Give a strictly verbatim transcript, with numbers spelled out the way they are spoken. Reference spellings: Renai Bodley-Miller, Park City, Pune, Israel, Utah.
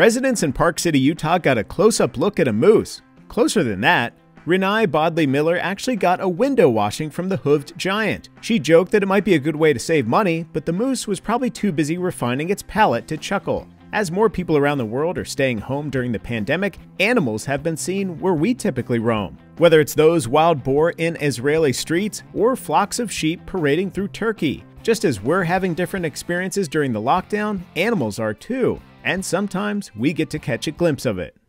Residents in Park City, Utah got a close-up look at a moose. Closer than that, Renai Bodley-Miller actually got a window washing from the hoofed giant. She joked that it might be a good way to save money, but the moose was probably too busy refining its palate to chuckle. As more people around the world are staying home during the pandemic, animals have been seen where we typically roam. Whether it's those wild boar in Israeli streets or flocks of sheep parading through Turkey. Just as we're having different experiences during the lockdown, animals are too, and sometimes we get to catch a glimpse of it.